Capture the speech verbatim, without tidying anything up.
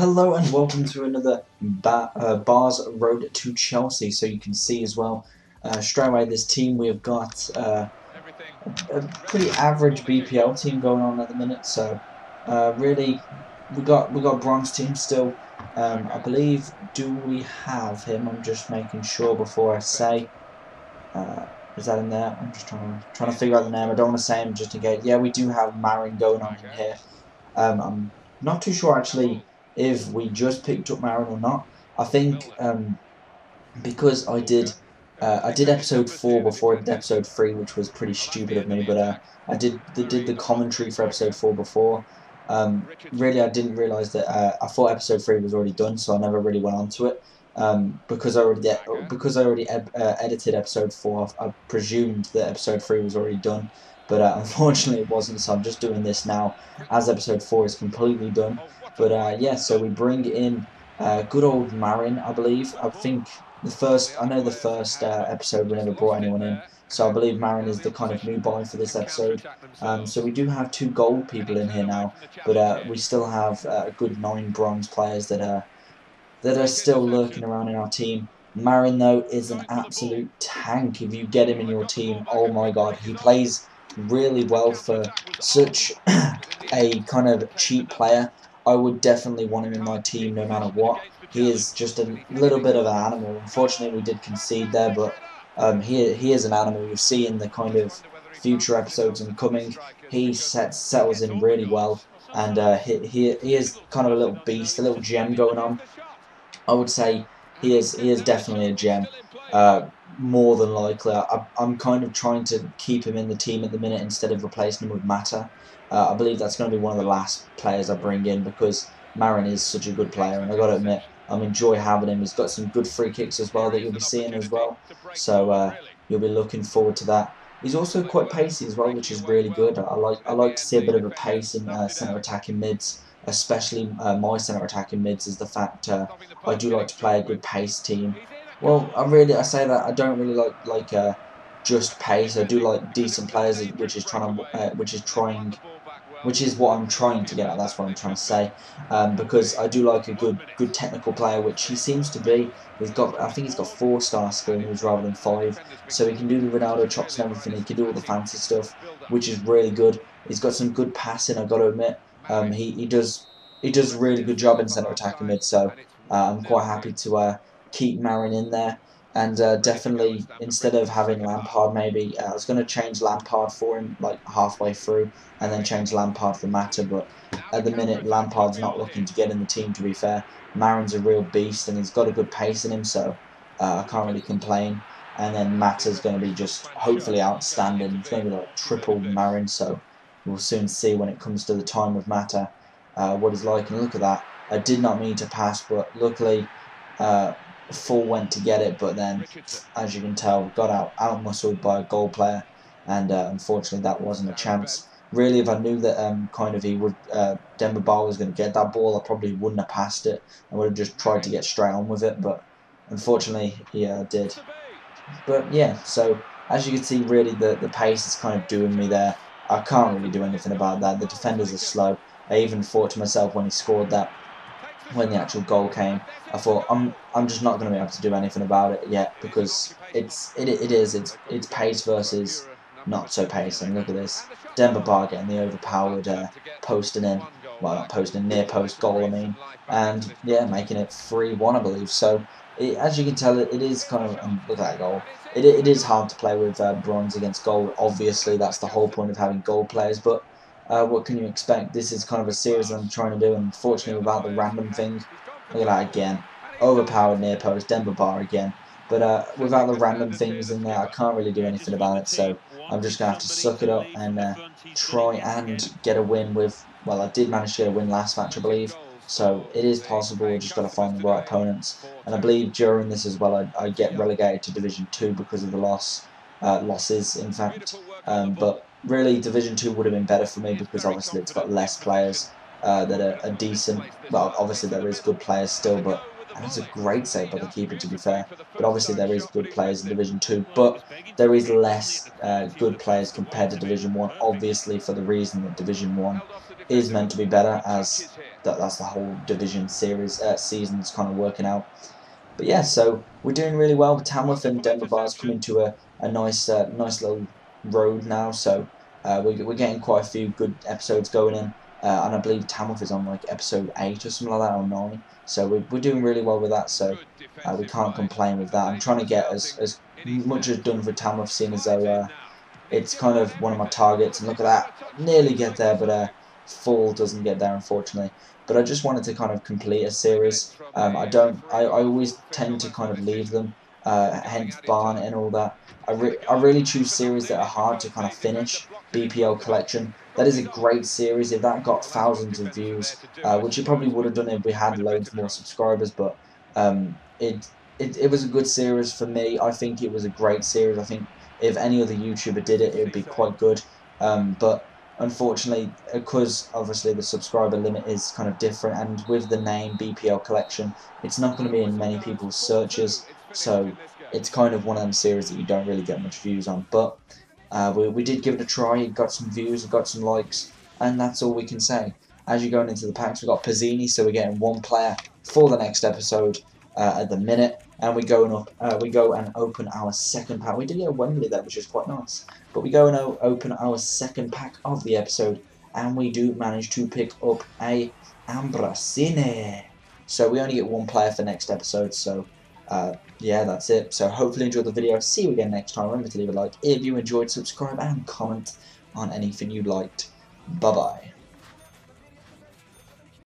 Hello and welcome to another ba uh, Bars Road to Chelsea. So you can see as well, uh, straight away this team, we have got uh, a, a pretty average B P L team going on at the minute. So uh, really, we got we got bronze team still. Um, I believe, do we have him? I'm just making sure before I say. Uh, is that in there? I'm just trying to, trying to figure out the name. I don't want to say him just in case. Yeah, we do have Marin going on in here. Um, I'm not too sure actually if we just picked up Marin or not. I think um, because I did uh, I did episode four before I did episode three, which was pretty stupid of me, but uh, I did the, did the commentary for episode four before. Um, really, I didn't realise that uh, I thought episode three was already done, so I never really went on to it. Um, because I already because I already ed uh, edited episode four, I, I presumed that episode three was already done. But uh, unfortunately it wasn't, so I'm just doing this now as episode four is completely done. But uh, yeah, so we bring in uh, good old Marin, I believe. I think the first, I know the first uh, episode we never brought anyone in, so I believe Marin is the kind of new buy for this episode. Um, so we do have two gold people in here now, but uh, we still have uh, a good nine bronze players that are, that are still lurking around in our team. Marin though is an absolute tank. If you get him in your team, oh my god, he plays really well for such a kind of cheap player. I would definitely want him in my team no matter what. He is just a little bit of an animal. Unfortunately we did concede there, but um, he, he is an animal. You'll see in the kind of future episodes and coming, he sets, settles in really well, and uh, he, he, he is kind of a little beast, a little gem going on. I would say he is, he is definitely a gem. Uh, more than likely. I, I'm kind of trying to keep him in the team at the minute instead of replacing him with Mata. Uh, I believe that's going to be one of the last players I bring in because Marin is such a good player, and I've got to admit, I enjoy having him. He's got some good free kicks as well that you'll be seeing as well, so uh, you'll be looking forward to that. He's also quite pacey as well, which is really good. I like I like to see a bit of a pace in uh, centre attacking mids, especially uh, my centre attacking mids, is the fact uh, I do like to play a good pace team. Well, I really, I say that I don't really like like uh, just pace. I do like decent players, which is trying to, uh, which is trying, which is what I'm trying to get at. That's what I'm trying to say, um, because I do like a good good technical player, which he seems to be. He's got, I think he's got four star skills rather than five, so he can do the Ronaldo chops and everything. He can do all the fancy stuff, which is really good. He's got some good passing, I've got to admit. Um, he he does he does a really good job in centre attacking mid, so uh, I'm quite happy to. Uh, keep Marin in there, and uh, definitely instead of having Lampard, maybe uh, I was going to change Lampard for him like halfway through and then change Lampard for Mata, but at the minute Lampard's not looking to get in the team, to be fair. Marin's a real beast and he's got a good pace in him, so uh, I can't really complain. And then Mata's going to be just hopefully outstanding. It's going to be like triple Marin, so we'll soon see when it comes to the time of Mata uh, what he's like. And look at that, I did not mean to pass, but luckily uh, Full went to get it, but then, as you can tell, got out out muscled by a goal player, and uh, unfortunately that wasn't a chance. Really, if I knew that um, kind of he would, uh, Dember Ba was going to get that ball, I probably wouldn't have passed it. I would have just tried to get straight on with it, but unfortunately, yeah, I did. But yeah, so as you can see, really the the pace is kind of doing me there. I can't really do anything about that. The defenders are slow. I even thought to myself when he scored that, when the actual goal came, I thought I'm I'm just not going to be able to do anything about it yet, because it's it it is it's it's pace versus not so pace. And look at this, Demba Ba getting the overpowered uh, posting in, well not posting, near post goal I mean, and yeah, making it three one I believe. So it, as you can tell, it, it is kind of um, look at that goal. It it is hard to play with uh, bronze against gold. Obviously that's the whole point of having gold players, but. Uh, what can you expect? This is kind of a series that I'm trying to do, and unfortunately without the random thing. Look at that again. Overpowered near post, Dember Ba again. But uh, without the random things in there, I can't really do anything about it, so I'm just going to have to suck it up and uh, try and get a win with... Well, I did manage to get a win last match, I believe, so it is possible. I've just got to find the right opponents. And I believe during this as well, I, I get relegated to Division two because of the loss, uh, losses, in fact. Um, but... Really, Division two would have been better for me because obviously it's got less players uh, that are, are decent. Well, obviously there is good players still, but That's a great save by the keeper, to be fair. But obviously there is good players in Division two, but there is less uh, good players compared to Division one, obviously for the reason that Division one is meant to be better, as that, that's the whole Division series uh, season's kind of working out. But yeah, so we're doing really well. Tamworth and Denver Vars coming to a, a nice uh, nice little road now, so uh, we're, we're getting quite a few good episodes going in. Uh, and I believe Tamworth is on like episode eight or something like that, or nine. So we're, we're doing really well with that, so uh, we can't complain with that. I'm trying to get as, as much as done for Tamworth, seeing as though uh, it's kind of one of my targets. And look at that, nearly get there, but uh, full doesn't get there, unfortunately. But I just wanted to kind of complete a series. Um, I don't. I, I always tend to kind of leave them, uh, hence Barnet and all that. I, re I really choose series that are hard to kind of finish. B P L collection. That is a great series. If that got thousands of views, uh, which it probably would have done if we had loads more subscribers, but um, it, it it was a good series for me. I think it was a great series. I think if any other YouTuber did it, it would be quite good. Um, but unfortunately, because obviously the subscriber limit is kind of different, and with the name B P L collection, it's not going to be in many people's searches. So it's kind of one of them series that you don't really get much views on, but. Uh, we, we did give it a try, it got some views, it got some likes, and that's all we can say. As you're going into the packs, we've got Pizzini, so we're getting one player for the next episode uh, at the minute, and we going up, uh, we go and open our second pack. We did get Wembley there, which is quite nice, but we go and open our second pack of the episode, and we do manage to pick up a Ambrosini. So we only get one player for next episode, so... Uh, yeah, that's it. So hopefully you enjoyed the video. See you again next time. Remember to leave a like if you enjoyed, subscribe and comment on anything you liked. Bye bye.